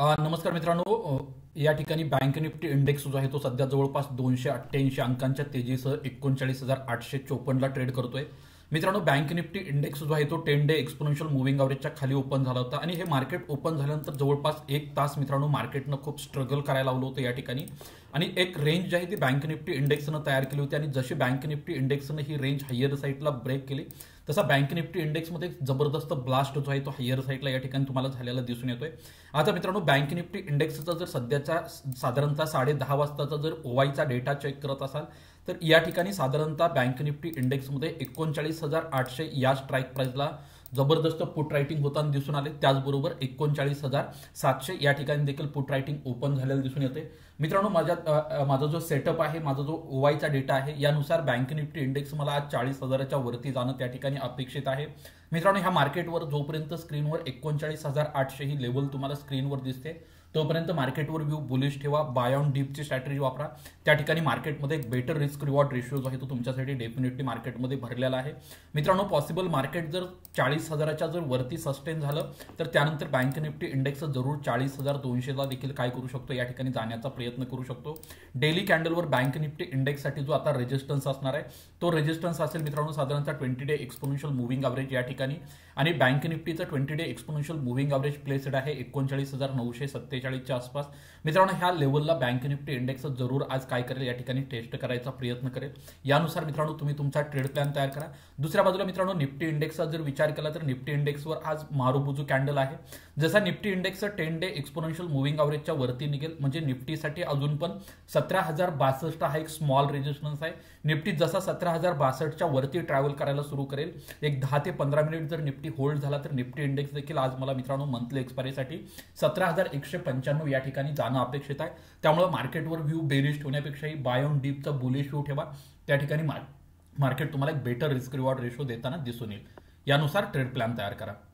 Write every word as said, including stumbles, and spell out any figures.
नमस्कार मित्रांनो, या ठिकाणी बँक निफ्टी इंडेक्स जो आहे तो सध्या जवळपास दोनशे अठ्ठ्याऐंशी अंकांच्या तेजीसह एकोणचाळीस हजार आठशे चोपन्नला ट्रेड करतोय। मित्रांनो, बँक निफ्टी इंडेक्स जो आहे तो टेन डे एक्सपोनेन्शियल मूव्हिंग ॲव्हरेजच्या खाली ओपन झाला होता आणि हे मार्केट ओपन झाल्यानंतर जवळपास एक तास मित्रांनो मार्केटनं खूप स्ट्रगल करायला लावलं होतं या ठिकाणी आणि एक रेंज जी आहे ती बँक निफ्टी इंडेक्सनं तयार केली होती आणि जशी बँक निफ्टी इंडेक्सनं ही रेंज हायर साईडला ब्रेक केली तसा बँक निफ्टी इंडेक्समध्ये जबरदस्त ब्लास्ट जो आहे तो हायर साईडला या ठिकाणी तुम्हाला झालेला दिसून येतोय। आता मित्रांनो, बँक निफ्टी इंडेक्सचा जर सध्याचा साधारणतः साडे दहा वाजताचा जर ओवायचा डेटा चेक करत असाल तर या ठिकाणी साधारणतः बँक निफ्टी इंडेक्समध्ये एकोणचाळीस हजार आठशे या स्ट्राईक प्राइसला जबरदस्त पुट रायटिंग होताना दिसून आले। त्याचबरोबर एकोणचाळीस हजार सातशे या ठिकाणी देखील पुट रायटिंग ओपन झालेलं दिसून येते। मित्रांनो, माझा माझा जो सेटअप आहे, माझा जो ओवायचा डेटा आहे यानुसार बँक निफ्टी इंडेक्स मला आज चाळीस हजाराच्या वरती जाणं त्या ठिकाणी अपेक्षित आहे। मित्रांनो, ह्या मार्केटवर जोपर्यंत स्क्रीनवर एकोणचाळीस हजार आठशे ही लेवल तुम्हाला स्क्रीनवर दिसते तोपर्यंत मार्केटवर व्यू बुलिश ठेवा, बाय ऑन डीपची स्ट्रॅटेजी वापरा। त्या ठिकाणी मार्केटमध्ये एक बेटर रिस्क रिवॉर्ड रेशियो जो आहे तो तुमच्यासाठी डेफिनेटली मार्केटमध्ये भरलेला आहे। मित्रांनो, पॉसिबल मार्केट जर चाळीस हजाराच्या जर वरती सस्टेन झालं तर त्यानंतर बँक निफ्टी इंडेक्स जरूर चाळीस हजार दोनशेला देखील काय करू शकतो या ठिकाणी जाण्याचा प्रयत्न करू शकतो। डेली कॅन्डलवर बँक निफ्टी इंडेक्ससाठी जो आता रेजिस्टन्स असणार आहे तो रेजिस्टन्स असेल मित्रांनो साधारणतः twenty day exponential moving average या ठिकाणी आणि बँक निफ्टीचा twenty day exponential moving average placed आहे एकोणचाळीस हजार नऊशे सत्तेचाळीसच्या आसपास। मित्रांनो, ह्या लेवलला बँक निफ्टी इंडेक्स जरूर आज काय करेल या ठिकाणी टेस्ट करायचा प्रयत्न करेल। यानुसार मित्रांनो तुम्ही तुमचा ट्रेड प्लॅन तयार करा। दुसऱ्या बाजूला मित्रांनो, निफ्टी इंडेक्सचा जर विचार केला तर निफ्टी इंडेक्सवर आज मारुबुजू कॅन्डल आहे। जसा Nifty index ten day exponential moving ॲव्हरेजच्या वरती निघेल म्हणजे निफ्टीसाठी अजून पण सतरा हजार बासष्ट हा एक स्मॉल रेजिस्टन्स आहे। निफ्टी जसा सतरा हजार बासष्टच्या वरती ट्रॅव्हल करायला सुरू करेल एक दहा ते पंधरा मिनिट जर निफ्टी होल्ड झाला तर निफ्टी इंडेक्स देखील आज मला मित्रांनो मंथली एक्सपायरीसाठी सतरा हजार एकशे पंच्याण्णव या ठिकाणी जाणं अपेक्षित आहे। त्यामुळे मार्केटवर व्ह्यू बेरिश ठेवण्यापेक्षाही बाय ऑन डीपचा बुलिश व्ह्यू ठेवा, त्या ठिकाणी मार्केट तुम्हाला एक बेटर रिस्क रिवॉर्ड रेशो देताना दिसून येईल। यानुसार ट्रेड प्लॅन तयार करा।